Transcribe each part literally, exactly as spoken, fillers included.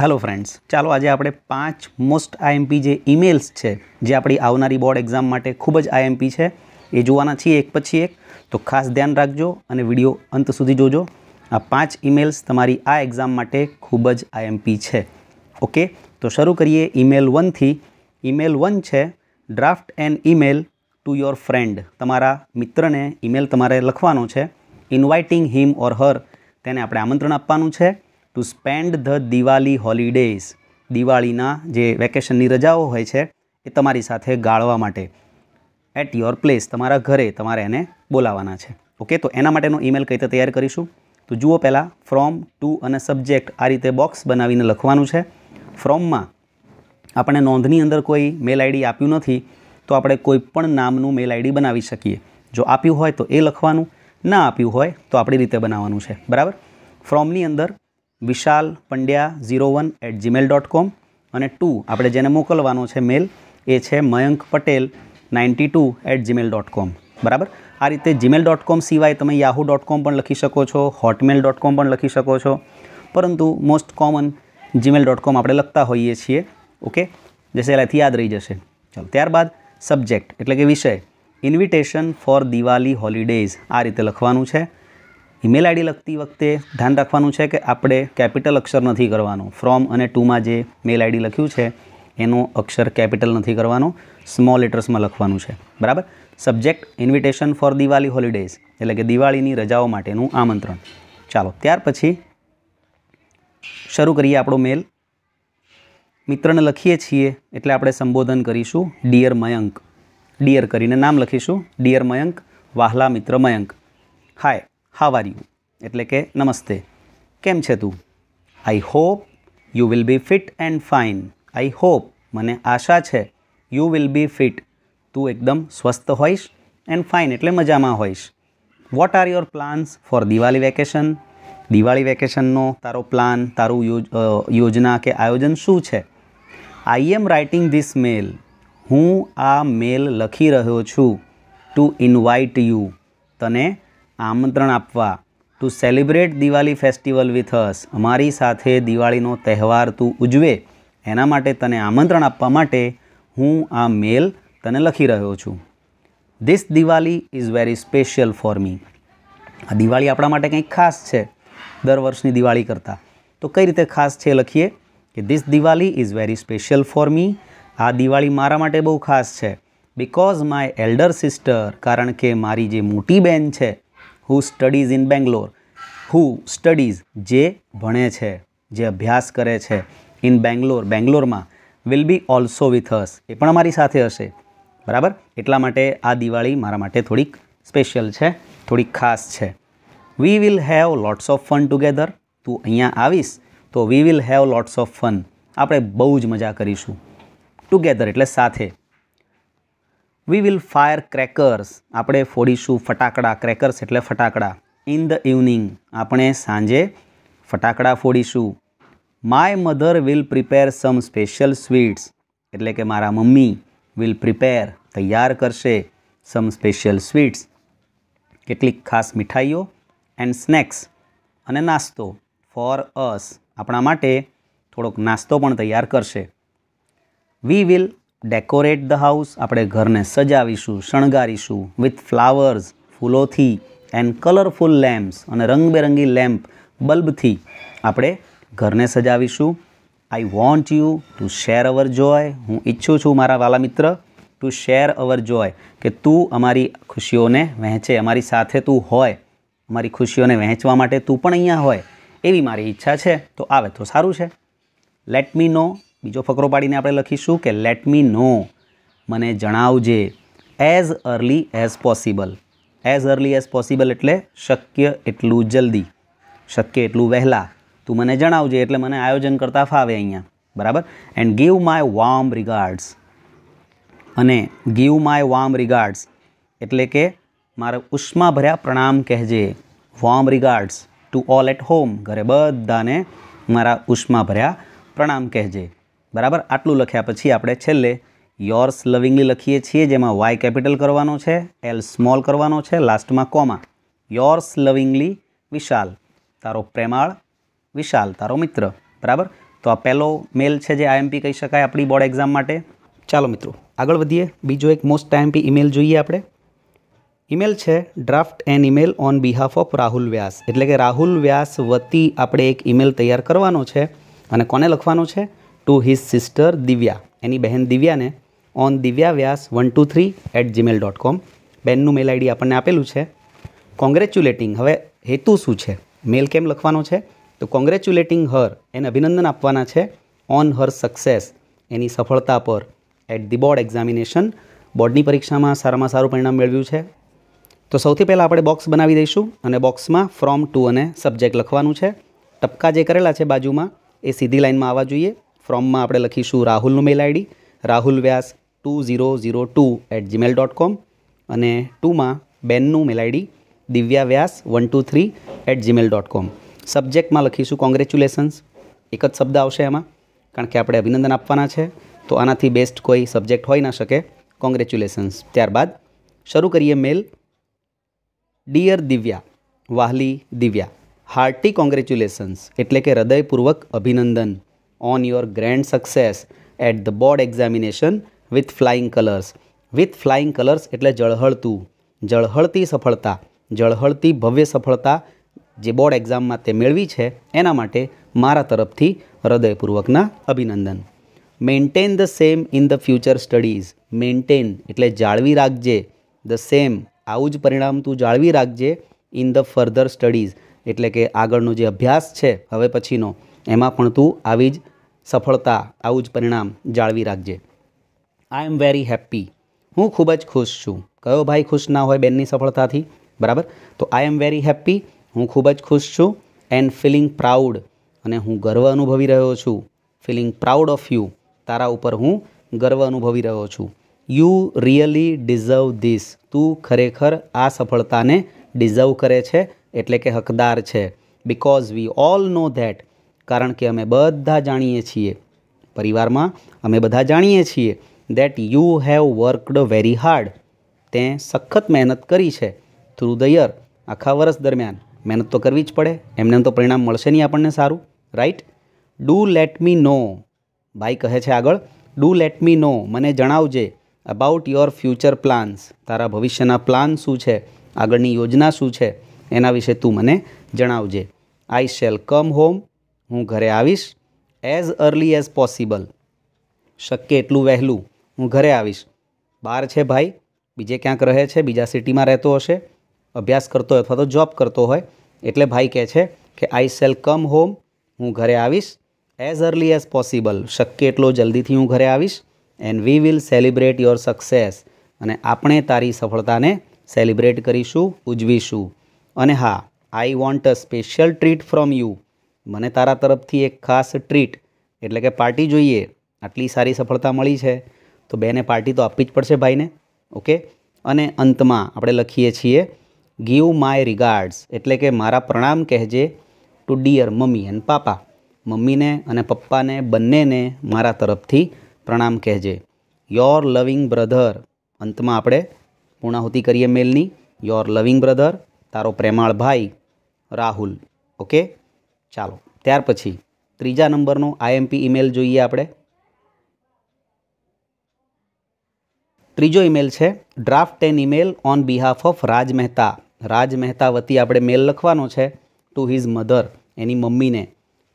Hello friends, ચાલો આજે આપણે પાંચ મોસ્ટ આઈએમપી જે ઈમેલ્સ છે જે આપણી આવનારી બોર્ડ એક્ઝામ માટે ખૂબ જ આઈએમપી છે એ જોવાના છીએ એક પછી એક, તો ખાસ ધ્યાન રાખજો અને વિડિયો અંત સુધી જોજો। આ પાંચ ઈમેલ્સ તમારી આ એક્ઝામ માટે ખૂબ જ આઈએમપી છે। ઓકે, તો શરૂ કરીએ ઈમેલ એક થી। ઈમેલ એક છે draft an email to your friend, તમારા મિત્રને ઈમેલ તમારે લખવાનો છે। ઇન્વાઇટિંગ હિમ ઓર હર, તેને આપણે આમંત્રણ આપવાનું છે। टू स्पेन्ड ध दिवाली हॉलिडेज, दिवाळीना जे वेकेशननी रजाओ होय छे ए तमारी साथे गाळवा माटे। एट योर प्लेस, तमारा घरे तमारे एने बोलावाना छे। ओके, तो एना माटेनो ईमेल कई रीते तैयार करीशुं तो जुओ। पहला फ्रॉम टू अने सब्जेक्ट आ रीते बॉक्स बनावीने लखवानुं छे। फ्रॉम मां आपणे नोंधनी अंदर कोई मेल आईडी आप्युं नथी तो आपणे कोईपण नामनुं मेल आईडी बनावी शकीए। जो आप्युं होय तो ए लखवानुं, ना आप्युं होय तो आपणी रीते बनाववानुं छे, बराबर। फ्रॉमनी अंदर Vishal Pandya zero one at Gmail dot com और टू आपणे जेने मोकलवानो छे मेल ए छे Mayank Patel ninety two at Gmail dot com, बराबर। आ रीते जीमेल डॉट कॉम सिवाय तमे याहू डॉट कॉम पण लखी शको छो, हॉटमेल डॉट कॉम पण लखी शको छो, परंतु most common Gmail dot com आपणे लखता होईए छीए। ओके, जैसे एलाथी याद रही जशे। चलो, त्यारबाद सब्जेक्ट एटले के विषय इन्विटेशन फॉर दिवाली हॉलिडेज आ रीते लखवानुं छे। ईमेल आईडी लगती वखते ध्यान रखवानुं छे के आपणे कैपिटल अक्षर नथी करवानो। फ्रॉम अने टू में जे मेल आईडी लख्युं छे एनो अक्षर कैपिटल नथी करवानो, स्मॉल लेटर्स में लखवानुं छे, बराबर। Subject invitation for Diwali holidays एटले के दिवाळीनी रजाओ माटेनुं आमंत्रण। चालो, त्यार पछी शरू करीए आपणो मेल। मित्रने लखीए छीए एटले आपणे संबोधन करीशुं डियर मयंक, डियर करीने नाम लखीशुं। डियर मयंक, वाहला मित्र Mayank, hi how are you एटले के नमस्ते, केम छे तू। I hope you will be fit and fine, I hope मने आशा छे, यू विल बी फिट तू एकदम स्वस्थ होईश, एंड फाइन एटले मजा में होईश। What are your plans for Diwali vacation, Diwali वेकेशननो तारो प्लान, तारू योज, योजना के आयोजन शू छे। I am writing this mail, हूँ आ मेल लखी रह्यो छूं टू इन्वाइट यू, तने आमंत्रण आपवा। To celebrate Diwali festival with us, अमारी साथे दिवाळीनो तहेवार तू उजवे एना माटे तने आमंत्रण आपवा माटे हूँ आ मेल तने लखी रह्यो छूं। This Diwali is very special for me, आ दिवाळी आपणा माटे कंईक खास छे दर वर्षनी दिवाळी करता। तो कई रीते खास छे लखीए कि this Diwali is very special for me, आ दिवाळी मारा माटे बहु खास छे। बिकॉज माय एल्डर सिस्टर, कारण के मारी जे मोटी बेन छे, who studies in Bangalore, who studies जे भणे छे, जे अभ्यास करे छे इन बेंगलोर, बेंगलोर में, will be also with us ए पण अमारी साथे हशे, बराबर। एटला माटे आ दिवाळी मारा माटे थोड़ीक स्पेशियल छे, थोड़ीक खास छे। We will have lots of fun together, तू अहींया आवीश तो we will have lots of fun, आपणे बहु ज मजा करीशुं। टुगेधर एटले साथे। वी विल फायर क्रेकर्स, आपणे फोड़ीशू फटाकड़ा, क्रेकर्स एटले फटाकड़ा। इन द इवनिंग, आपणे सांजे फटाकड़ा फोड़ीशू। My mother will prepare some special sweets, एटले के मारा मम्मी विल प्रिपेर तैयार करशे सम स्पेशल स्वीट्स, केटलीक खास मिठाईओ। एंड स्नेक्स अने नास्तो, फॉर अस आपणा माटे थोड़ोक नास्तो पण तैयार करशे। We will decorate the house, आपणे घरने सजावीशू, शणगारीशू, विथ फ्लावर्स फूलोथी, एंड कलरफुल लैम्प्स अने रंगबेरंगी लैम्प बल्बथी आपणे घरने सजावीशू। I want you to share our Joy, हूँ इच्छुं छूं मारा वाला मित्र, टू शेर अवर जॉय के तू अमारी खुशीओने वहेंचे, अमारी साथे तू होय, अमारी खुशीओने वहेंचवा माटे तू पण अहींया होय एवी मारी इच्छा छे, तो आवे तो सारूं छे। लेट मी नो, बीजो फकरो पाड़ीने आपणे लखीशुं के लेट मी नो, मने जणावजे। As early as possible, as early as possible एटले शक्य एटलू जल्दी, शक्य एटलू वहेला, तू मने जणावजे एटले मने आयोजन करता फावे अहींया, बराबर। And give my warm regards, अने गीव माय वार्म रिगार्ड्स एटले के मारा उष्माभर्या प्रणाम कहेजे। Warm regards to all at home, घरे बधाने मारा उष्माभर्या प्रणाम कहेजे, बराबर। आटलू लख्या पछी आपणे छेल्ले योर्स लविंगली लखीए छीए, जेमां वाय कैपिटल करवानो छे, एल स्मॉल करवानो छे, लास्टमां कोमा। योर्स लविंगली विशाल, तारो प्रेमाळ विशाल, तारो मित्र, बराबर। तो आ पहलो मेल है जो आईएमपी कही शकाय अपनी बोर्ड एक्जाम माटे। चलो मित्रों आगळ वधीए। बीजो एक मोस्ट आईएमपी इमेल जोईए आपणे। इमेल छे draft an email on behalf of Rahul Vyas, एटले के राहुल व्यास वती आपणे एक इमेल तैयार करवानो छे अने कोने लखवानो छे? टू हिज सिस्टर दिव्या, एनी बहन दिव्या ने, on Divya Vyas one two three at Gmail dot com. बहननु मेल आईडी आपणे आपेलू छे। कोंग्रेच्युलेटिंग, हवे हेतु शुं छे? मेल केम लखवानो छे? तो कोंग्रेच्युलेटिंग हर, एने अभिनंदन आपवाना छे, ऑन हर सक्सेस, एनी सफलता पर, एट दी बोर्ड एक्जामिनेशन, बोर्डनी परीक्षा में सारा में सारू परिणाम मेळव्युं छे। तो सौथी पहला आपणे बॉक्स बनावी दईशुं अने बॉक्स में फ्रॉम टू अने सब्जेक्ट लखवानुं छे। टपका जे करेला छे बाजू में ए सीधी लाइन में आवा जोईए। फ्रॉम में आपणे लखीशुं राहुलनुं mail ID, Rahul Vyas two zero zero two at Gmail dot com, अने टू में बेननुं mail ID Divya Vyas one two three at Gmail dot com. Subject में लखीशुं कोंग्रेच्युलेशन्स, एक ज शब्द आवशे एमां, कारण के आपणे अभिनंदन आपवाना छे, तो आनाथी बेस्ट कोई सब्जेक्ट होई ना शके। कोंग्रेच्युलेशन्स। त्यारबाद शरू करिए मेल। डियर दिव्या, वाहली दिव्या, हार्टी कोंग्रेच्युलेशन्स, एटले के हृदयपूर्वक अभिनंदन, on your grand success at the board examination with flying colours. With flying colours एटले जळहळतुं, जळहळती सफलता, जळहळती भव्य सफलता जे बोर्ड एक्जाम में ते मेळवी छे एना माटे मारा तरफथी हृदयपूर्वकना अभिनंदन। Maintain the same in the future studies, maintain एटले जाळवी राखजे, द सेम आवुं ज परिणाम तू जाळवी राखजे, इन द फर्धर स्टडीज एटले के आगळनो जे अभ्यास छे हवे पछीनो एमां पण तू आवी ज सफलता आवुं ज परिणाम जाळवी राखजे। आई एम वेरी हेप्पी, हूँ खूब ज खुश छूँ। कयो भाई खुश ना होय बेननी सफलताथी, बराबर? तो आई एम वेरी हेप्पी, हूँ खूब ज खुश छूँ। एंड फीलिंग प्राउड, अने हूँ गर्व अनुभवी रह्यो छूँ। फीलिंग प्राउड ऑफ यू, तारा उपर हूँ गर्व अनुभवी रह्यो छूँ। यू रियली डिजर्व धीस, तू खरेखर आ सफलता ने डिजर्व करे छे, एटले के हकदार छे। Because we all know that, कारण के अमे बधा जाणीए छीए, परिवार में अमे बधा जाणीए छीए, that you have worked very hard, ते सख्त मेहनत करी छे। थ्रू द ईयर, आखा वर्ष दरमियान मेहनत तो करवी ज पड़े, एमने तो परिणाम मळशे नहीं आपणने सारूँ, right? Do let me know, भाई कहे छे आगळ, डू लेट मी नो, मने जणावजे, अबाउट योर फ्यूचर प्लान्स, तारा भविष्यना प्लान शू है, आगळनी योजना शू है, एना विषे तू मने जणावजे। आई शेल कम होम, हूँ घरे आवीश, एज अर्ली एज पॉसिबल, शक्य एटलू वहेलू हूँ घरे आवीश। बार है भाई, बीजे क्यांक रहे छे, बीजा सिटी में रहते हशे, अभ्यास करते हो अथवा तो जॉब करते होय, एटले भाई कहे छे कि आई शेल कम होम, हूँ घरे आवीश, एज अर्ली एज पॉसिबल, शक्य एटलो जल्दी थी हूँ घरे आवीश। And we will celebrate your success, अने आपणे तारी सफलता ने सेलिब्रेट करीशू, उजवीशू। अने हाँ, I want a special treat from you, मने तारा तरफथी एक खास ट्रीट एटले के पार्टी जोईए। आटली सारी सफलता मळी छे तो बेने पार्टी तो आपवी ज पड़शे भाई ने, ओके? अने अंत में आपणे लखीए छीए गीव माय रिगार्ड्स, एटले के मारा प्रणाम कहेजे, to dear mummy and papa, mummy ने अने पप्पा ने बंने ने मारा तरफथी प्रणाम कहेजे। योर लविंग ब्रधर, अंत में आपणे पूर्णाहुति करिए मेलनी। योर लविंग ब्रधर, तारो प्रेमाळ भाई राहुल, ओके? चालो त्यार पछी त्रीजा नंबरनो आईएमपी इमेल जोईए आपणे। त्रीजो इमेल छे draft an email on behalf of Raj Mehta. Raj Mehta वती आपणे मेल लखवानो छे टू हिज मधर, एनी मम्मी ने,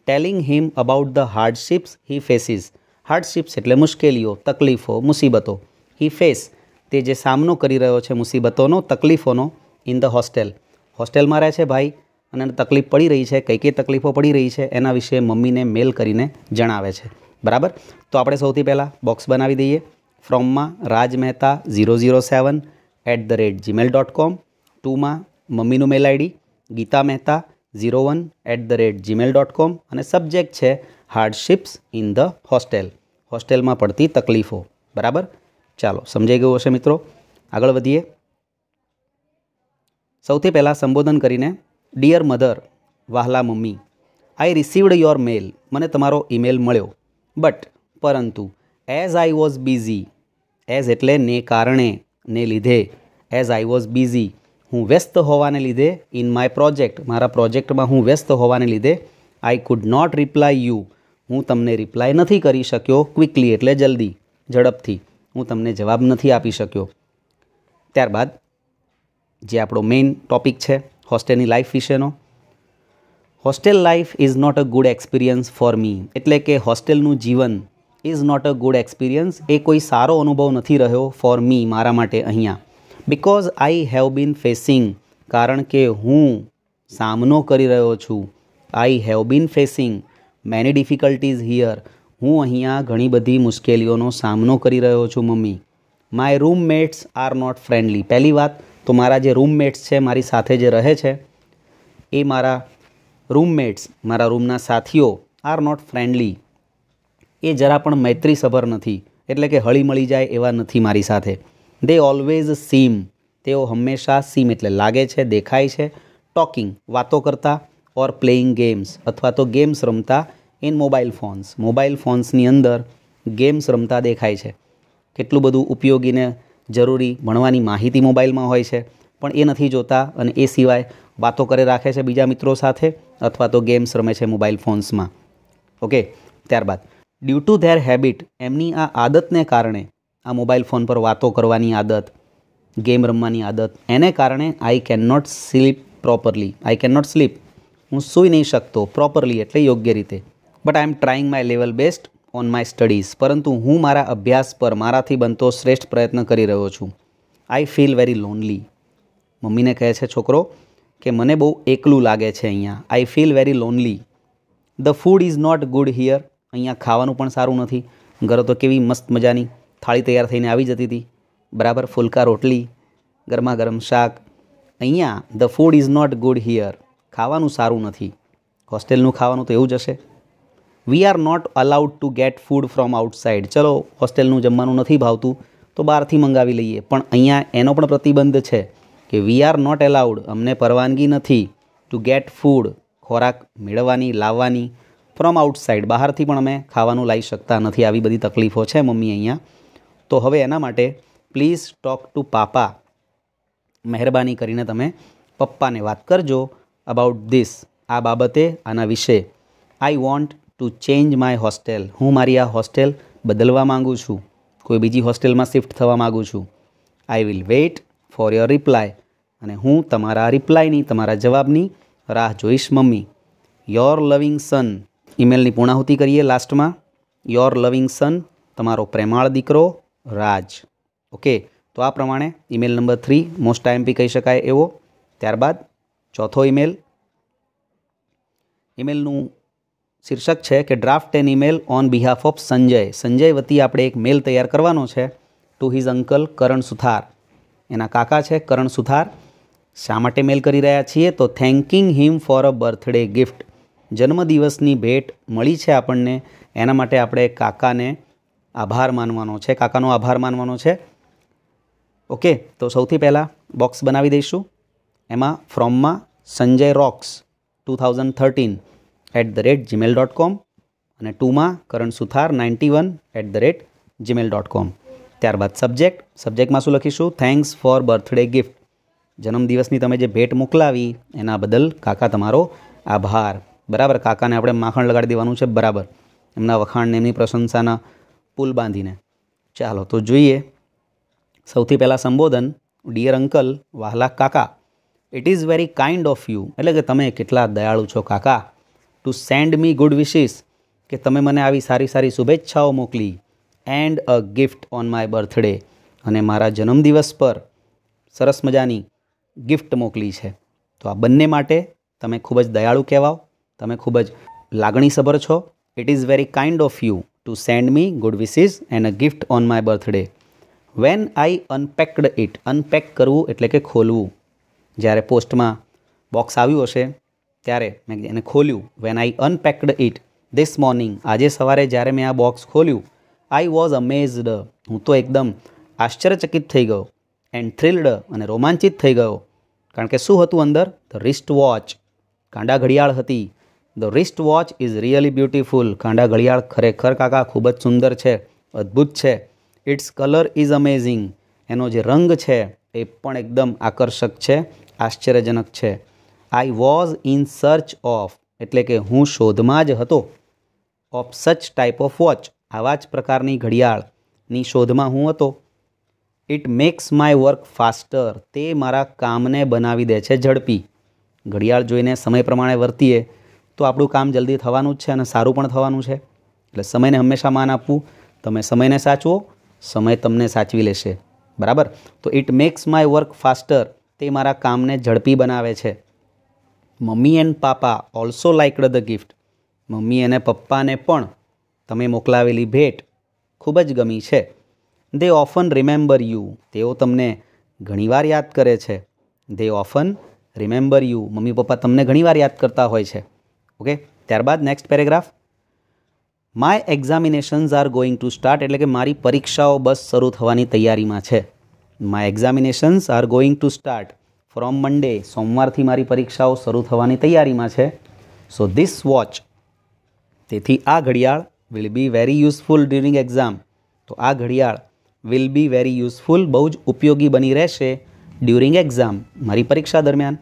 telling him about the hardships he faces, hardships एटले मुश्केलीओ, तकलीफों, मुसीबतों, ही फेस ते जे सामनो करी रह्यो छे मुसीबतोनो, तकलीफोनो, इन द हॉस्टेल, हॉस्टेल में रहे छे भाई अने तकलीफ पड़ी रही है, कई कई तकलीफों पड़ी रही है, एना विषे मम्मी ने मेल करीने जणावे छे, बराबर? तो आपणे सौथी पहला बॉक्स बनावी दઈએ। फ्रॉम में Raj Mehta zero zero seven at the rate Gmail dot com, to में मम्मीनु mail ID Gita Mehta zero one at the rate Gmail dot com, अने सब्जेक्ट है hardships in the hostel, hostel में पड़ती तकलीफों, बराबर? चालो समझाई गयुं हशे मित्रों। आगळ वधीए। सौथी पहला संबोधन करीने डियर मधर, वाहला mummy, I received your mail, मने तमारो ईमेल मळ्यो, बट परंतु, as I was busy, as एटले ने कारणे ने लीधे, एज आई वॉज बिजी हूँ व्यस्त होवाने लीधे, इन माय प्रोजेक्ट मारा प्रोजेक्ट में हूँ व्यस्त होवाने लीधे, I could not reply you हूँ तमने रिप्लाय नहीं करी शक्यो क्विकली एटले जल्दी झड़पथी हूँ तमने जवाब नहीं आपी शक्यो। त्यारबाद जे आपणो मेन टॉपिक है हॉस्टेलनी लाइफ विशेनो, hostel life is not a good experience for me एटले कि हॉस्टेलनु जीवन is not a good experience ए कोई सारो अनुभव नहीं रह्यो फॉर मी मारा माटे अहींया because I have been facing कारण के हूँ सामनो करी रह्यो छूं। I have been facing many difficulties here हूँ अहींया घणी बधी मुश्केलीओनो सामनो करी रह्यो छूं mummy. My roommates are not friendly, पहली बात तो मारा जे रूममेट्स है मारी साथे जे रहे छे ए मारा रूममेट्स मारा रूमना साथीओ आर नॉट फ्रेंडली ए जरा पण मैत्रीसभर नथी एटले के हळी मळी जाए एवा नथी मारी साथे। दे ऑलवेज सीम तेओ हमेशा सीम एटले लागे छे देखाय छे टॉकिंग वातो करता और प्लेइंग गेम्स अथवा तो गेम्स रमता इन मोबाइल फोन्स मोबाइल फोन्सनी अंदर गेम्स रमता देखाय छे। કેટલું બધું ઉપયોગી ને જરૂરી ભણવાની માહિતી મોબાઈલમાં હોય છે પણ એ નથી જોતા અને એ સિવાય વાતો કરે રાખે છે બીજા મિત્રો સાથે અથવા તો ગેમ્સ રમે છે મોબાઈલ ફોન્સમાં। ઓકે, ત્યારબાદ ડ્યુ ટુ ધેર હેબિટ એમની આ આદતને કારણે આ મોબાઈલ ફોન પર વાતો કરવાની આદત ગેમ રમવાની આદત એને કારણે I can not sleep properly I can not sleep હું સૂઈ નહીં શકતો પ્રોપરલી એટલે યોગ્ય રીતે। But I am trying my level best on my studies परंतु हूँ मारा अभ्यास पर मारा थी बनतो श्रेष्ठ प्रयत्न करी रह्यो छूं। I feel very lonely mummy ने कहे छे छोकरो के मने बहु एकलू लागे छे अहींया। I feel very lonely. The food is not good here अहींया खावानुं पण सारुं नथी। घरे तो केवी मस्त मजानी थाळी तैयार थईने आवी जती हती बराबर फुलका रोटली गरमा गरम शाक। अहींया the food is not good here खावानुं सारुं नथी होस्टेलनुं खावानुं तो एवुं ज हशे। We are not allowed to get food from outside चलो होस्टेलनु जमवानुं नथी भावतुं तो बहारथी मंगावी लईए पण अहींया एनो पण प्रतिबंध छे के वी आर नॉट एलाउड अमने परवानगी नथी टू गेट फूड खोराक मेळववानी लाववानी फ्रॉम आउटसाइड बहारथी पण अमे खावानुं लई शकता नथी। आवी बधी तकलीफो छे मम्मी अहींया तो हवे एना माटे प्लीज टॉक टू पापा મહેરબાની કરીને તમે પપ્પાને વાત કરજો अबाउट धीस आ बाबते आना विषे। I want to change my hostel हूँ मारी आ हॉस्टेल बदलवा माँगू छूँ कोई बीजी हॉस्टेल में शिफ्ट थवा माँगू छूँ। I will wait for your reply अने हूँ तमारा रिप्लायनी तमारा जवाबनी राह जोईश मम्मी। योर लविंग सन ईमेलनी पूर्णाहुति करिए लास्ट में योर लविंग सन तमारो प्रेमाळ दीकरो राज। ओके तो आ प्रमाणे email number three most time भी कही शकाय एवो। त्यारबाद चौथो ईमेल ईमेलनु शीर्षक है कि draft an email on behalf of Sanjay Sanjay वती आपणे एक मेल तैयार करवानो छे to his uncle Karan Suthar एना काका छे करण सुथार। शा माटे मेल करी रह्या छीए तो thanking him for a birthday gift जन्मदिवसनी भेट मळी छे आपणने एना माटे आपणे काकाने आभार मानवानो छे काकानो आभार मानवानो छे। ओके तो सौथी पहेला बॉक्स बनावी दईशुं एमां फ्रॉम मां Sanjay rocks two thousand thirteen at the rate Gmail dot com अने टू में Karan Suthar ninety one at the rate Gmail dot com. त्यारबाद सब्जेक्ट सब्जेक्ट में शू लखीशू थैंक्स फॉर बर्थडे गिफ्ट जन्मदिवसनी तमे जे भेट मोकलावी एना बदल काका तमारो आभार। बराबर काका ने आपणे माखण लगाड़ी देवानुं छे बराबर एमना वखाण ने एमनी प्रशंसाना पुल बांधीने। चालो तो जोईए सौथी पहला संबोधन डियर अंकल वाहला काका it is very kind of you एटले के तमे केटला दयाळु छो काका to send me good wishes के तमे मने आवी सारी सारी शुभेच्छाओ मोकली and a gift on my birthday अने मारा जन्मदिवस पर सरस मजानी गिफ्ट मोकली है। तो आ बंने माटे तमे खूब ज दयाळु कहेवाओ तमे खूब ज लागणीसभर छो। It is very kind of you to send me good wishes and a gift on my birthday. When I unpacked it unpack करवू एटले के खोलवू ज्यारे पोस्ट में बॉक्स आव्युं हशे त्यारे मैं एने खोल्यू। When I unpacked it this morning आजे सवारे ज्यारे मैं आ बॉक्स खोल्यू आई वॉज अमेज्ड हूँ तो एकदम आश्चर्यचकित थई गयो एंड थ्रिल्ड अने रोमांचित थई गयो कारण के शुं हतुं अंदर ध रिस्ट वॉच कांडा घड़ियाळ हती। The wrist watch is really beautiful कांडा घड़ियाळ खरेखर काका खूब ज सुंदर है अद्भुत है। इट्स कलर इज अमेजिंग एनो जे रंग है ए पण एकदम आकर्षक है आश्चर्यजनक है। I was in search of एटले के हूँ शोध में ज हतो ઓફ સચ ટાઈપ ઓફ વોચ, આવા જ પ્રકારની ઘડિયાળની શોધમાં હું હતો. It makes my work faster, તે મારા કામને બનાવી દે છે ઝડપી. ઘડિયાળ જોઈને સમય પ્રમાણે વર્તીએ તો આપણું કામ જલ્દી થવાનું જ છે અને સારું પણ થવાનું છે. એટલે સમયને હંમેશા માન આપવું. તમે સમયને સાચવો, સમય તમને સાચવી લેશે. બરાબર. તો it makes my work faster, તે મારા કામને ઝડપી બનાવે છે. Mummy and papa also liked the gift, mummy અને પપ્પાને પણ તમે મોકલાવેલી ભેટ ખૂબ જ ગમી છે. દે ઓફન રિમેમ્બર યુ, તેઓ તમને ઘણીવાર યાદ કરે છે. They often remember you, mummy papa તમને ઘણીવાર યાદ કરતા હોય છે. ઓકે, ત્યારબાદ next paragraph. My examinations are going to start, એટલે કે મારી પરીક્ષાઓ બસ શરૂ થવાની તૈયારીમાં છે. My examinations are going to start from Monday, સોમવારથી મારી પરીક્ષાઓ શરૂ થવાની તૈયારીમાં છે. સો ધીસ વોચ, તેથી આ ઘડિયાળ will be very useful during exam, તો આ ઘડિયાળ વિલ બી વેરી યુઝફુલ, બહુ જ ઉપયોગી બની રહેશે ડ્યુરિંગ એક્ઝામ, મારી પરીક્ષા દરમિયાન.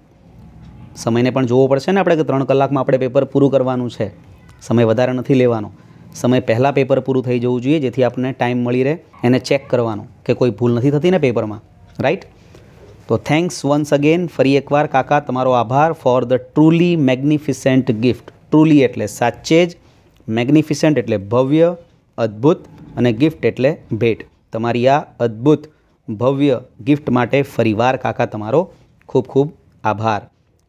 સમયને પણ જોવો પડશે ને આપણે, કે ત્રણ કલાકમાં આપણે પેપર પૂરું કરવાનું છે. સમય વધારે નથી લેવાનો, સમય પહેલાં પેપર પૂરું થઈ જવું જોઈએ, જેથી આપણને ટાઈમ મળી રહે એને ચેક કરવાનો કે કોઈ ભૂલ નથી થતી ને પેપરમાં. રાઈટ. તો થેન્ક્સ વન્સ અગેન, ફરી એકવાર કાકા તમારો આભાર, for the truly magnificent gift. Truly એટલે સાચે જ, મેગ્નિફિસન્ટ એટલે ભવ્ય, અદ્ભુત અને ગિફ્ટ એટલે ભેટ. તમારી આ અદ્ભુત ભવ્ય ગિફ્ટ માટે ફરીવાર કાકા તમારો ખૂબ ખૂબ આભાર.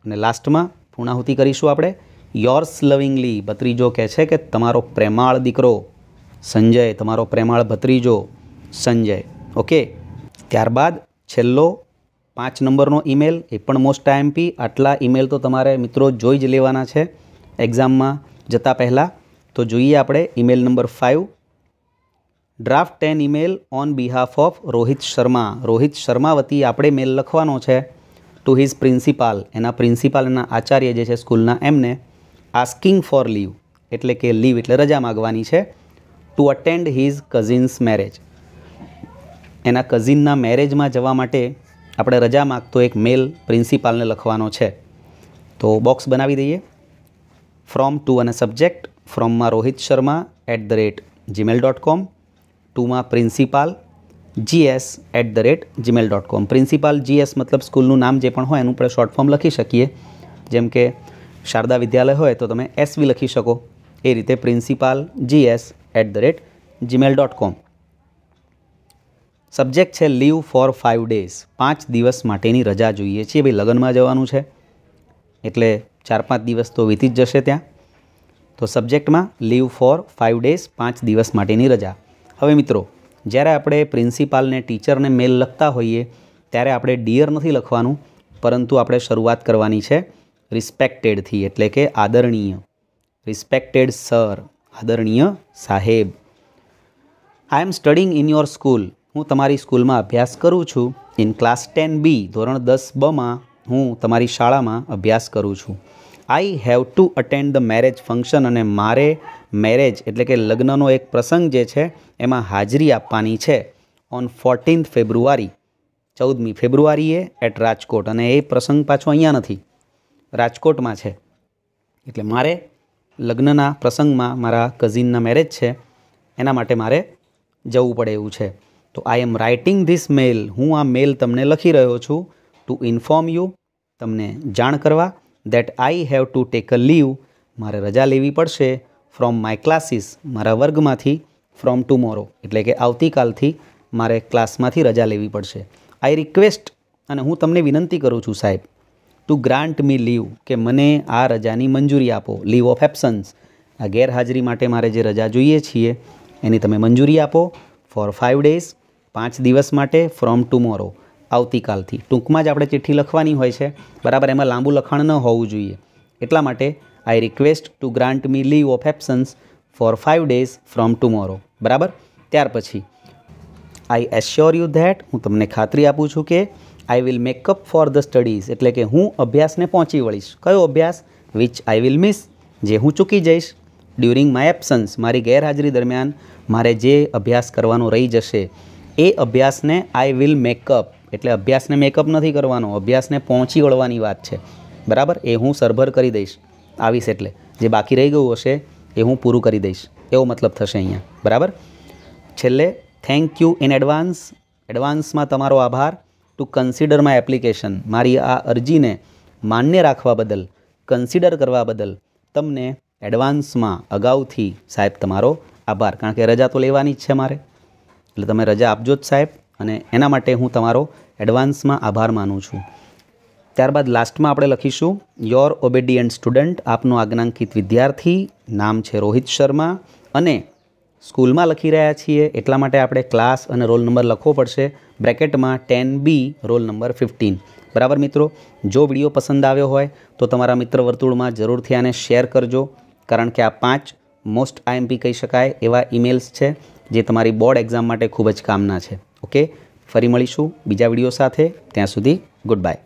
અને લાસ્ટમાં પૂર્ણાહુતિ કરીશું આપણે. યોર્સ લવિંગલી, ભત્રીજો કહે છે કે તમારો પ્રેમાળ દીકરો સંજય, તમારો પ્રેમાળ ભત્રીજો સંજય. ઓકે, ત્યારબાદ છેલ્લો પાંચ નંબરનો ઈમેલ, એ પણ મોસ્ટ આઈએમપી. આટલા ઈમેલ તો તમારે મિત્રો જોઈ જ લેવાના છે એક્ઝામમાં જતાં પહેલાં. તો જોઈએ આપણે email number five. Draft an email on behalf of Rohit Sharma. Rohit Sharma વતી આપણે મેલ લખવાનો છે ટુ હિઝ પ્રિન્સિપાલ, એના પ્રિન્સિપાલ, એના આચાર્ય જે છે સ્કૂલના, એમને. આસ્કિંગ ફોર લીવ, એટલે કે લીવ એટલે રજા માગવાની છે. To attend his cousin's marriage, એના કઝિનના મેરેજમાં જવા માટે આપણે રજા માગતો એક મેલ પ્રિન્સિપાલને લખવાનો છે. તો બોક્સ બનાવી દઈએ. ફ્રોમ ટુ અને સબ્જેક્ટ. ફ્રોમમાં Rohit Sharma at the rate Gmail dot com, ટુમાં principal GS at the rate Gmail dot com. Principal GS મતલબ સ્કૂલનું નામ જે પણ હોય એનું આપણે શોર્ટ ફોર્મ લખી શકીએ. જેમ કે શારદા વિદ્યાલય હોય તો તમે એસવી લખી શકો, એ રીતે principal GS at the rate Gmail dot com. Subject છે લીવ ફોર ફાઇવ ડેઝ, પાંચ દિવસ માટેની રજા જોઈએ છીએ. ભાઈ લગ્નમાં જવાનું છે એટલે ચાર પાંચ દિવસ તો વીતી જ જશે ત્યાં. તો સબ્જેક્ટમાં લીવ ફોર ફાઇવ ડેઝ, પાંચ દિવસ માટેની રજા. હવે મિત્રો, જ્યારે આપણે પ્રિન્સિપાલને, ટીચરને મેલ લખતા હોઈએ ત્યારે આપણે ડિયર નથી લખવાનું, પરંતુ આપણે શરૂઆત કરવાની છે રિસ્પેક્ટેડથી, એટલે કે આદરણીય. રિસ્પેક્ટેડ સર, આદરણીય સાહેબ. I am studying in your school, હું તમારી સ્કૂલમાં અભ્યાસ કરું છું. ઇન ક્લાસ ટેન બી, ધોરણ દસ બમાં હું તમારી શાળામાં અભ્યાસ કરું છું. I have to attend the marriage function, અને મારે મેરેજ એટલે કે લગ્નનો એક પ્રસંગ જે છે એમાં હાજરી આપવાની છે. ઓન ફોર્ટીન્થ ફેબ્રુઆરી, ચૌદમી ફેબ્રુઆરીએ એટ રાજકોટ, અને એ પ્રસંગ પાછો અહીંયા નથી, રાજકોટમાં છે. એટલે મારે લગ્નના પ્રસંગમાં મારા કઝિનના મેરેજ છે, એના માટે મારે જવું પડે એવું છે. તો આઈ એમ રાઇટિંગ ધીસ મેલ, હું આ મેલ તમને લખી રહ્યો છું. ટુ ઇન્ફોર્મ યુ, તમને જાણ કરવા. That I have to take a leave, મારે રજા લેવી પડશે. ફ્રોમ માય ક્લાસીસ, મારા વર્ગમાંથી. ફ્રોમ ટુમોરો, એટલે કે આવતીકાલથી મારે ક્લાસમાંથી રજા લેવી પડશે. આઈ રિક્વેસ્ટ, અને હું તમને વિનંતી કરું છું સાહેબ. ટુ ગ્રાન્ટ મી લીવ, કે મને આ રજાની મંજૂરી આપો. લીવ ઓફ એબ્સન્સ, આ ગેરહાજરી માટે મારે જે રજા જોઈએ છીએ એની તમે મંજૂરી આપો. ફોર ફાઇવ ડેઝ, પાંચ દિવસ માટે. ફ્રોમ ટુમોરો, આવતીકાલથી. ટૂંકમાં જ આપણે ચિઠ્ઠી લખવાની હોય છે, બરાબર. એમાં લાંબુ લખાણ ન હોવું જોઈએ, એટલા માટે I request to grant me leave of absence for five days from tomorrow, બરાબર. ત્યાર પછી આઈ એશ્યોર યુ ધેટ, હું તમને ખાતરી આપું છું કે I will make up for the studies, એટલે કે હું અભ્યાસને પહોંચી વળીશ. કયો અભ્યાસ? વિચ આઈ વિલ મિસ, જે હું ચૂકી જઈશ. ડ્યુરિંગ માય એબ્સન્સ, મારી ગેરહાજરી દરમિયાન મારે જે અભ્યાસ કરવાનો રહી જશે એ અભ્યાસને આઈ વિલ મેકઅપ, એટલે અભ્યાસને મેકઅપ નથી કરવાનો, અભ્યાસને પહોંચી વળવાની વાત છે, બરાબર. એ હું સરભર કરી દઈશ, આવીશ. એટલે જે બાકી રહી ગયું હશે એ હું પૂરું કરી દઈશ એવો મતલબ થશે અહીંયા બરાબર. છેલ્લે થેન્ક યુ ઇન એડવાન્સ, એડવાન્સમાં તમારો આભાર. ટુ કન્સિડર માય એપ્લિકેશન, મારી આ અરજીને માન્ય રાખવા બદલ, કન્સિડર કરવા બદલ તમને એડવાન્સમાં અગાઉથી સાહેબ તમારો આભાર. કારણ કે રજા તો લેવાની જ છે મારે, એટલે તમે રજા આપજો જ સાહેબ, અને એના માટે હું તમારો એડવાન્સમાં આભાર માનું છું. ત્યારબાદ લાસ્ટમાં આપણે લખીશું યોર ઓબેડિયન્ટ સ્ટુડન્ટ, આપનો આજ્ઞાંકિત વિદ્યાર્થી, નામ છે રોહિત શર્મા, અને સ્કૂલમાં લખી રહ્યા છીએ એટલા માટે આપણે ક્લાસ અને રોલ નંબર લખવો પડશે બ્રેકેટમાં ten B roll number fifteen. બરાબર મિત્રો, જો વિડીયો પસંદ આવ્યો હોય તો તમારા મિત્ર વર્તુળમાં જરૂરથી આને શેર કરજો, કારણ કે આ પાંચ મોસ્ટ આઈએમપી કહી શકાય એવા ઇમેલ્સ છે જે તમારી બોર્ડ એક્ઝામ માટે ખૂબ જ કામના છે. ઓકે, ફરી મળીશું બીજા વિડીયો સાથે, ત્યાં સુધી ગુડ બાય.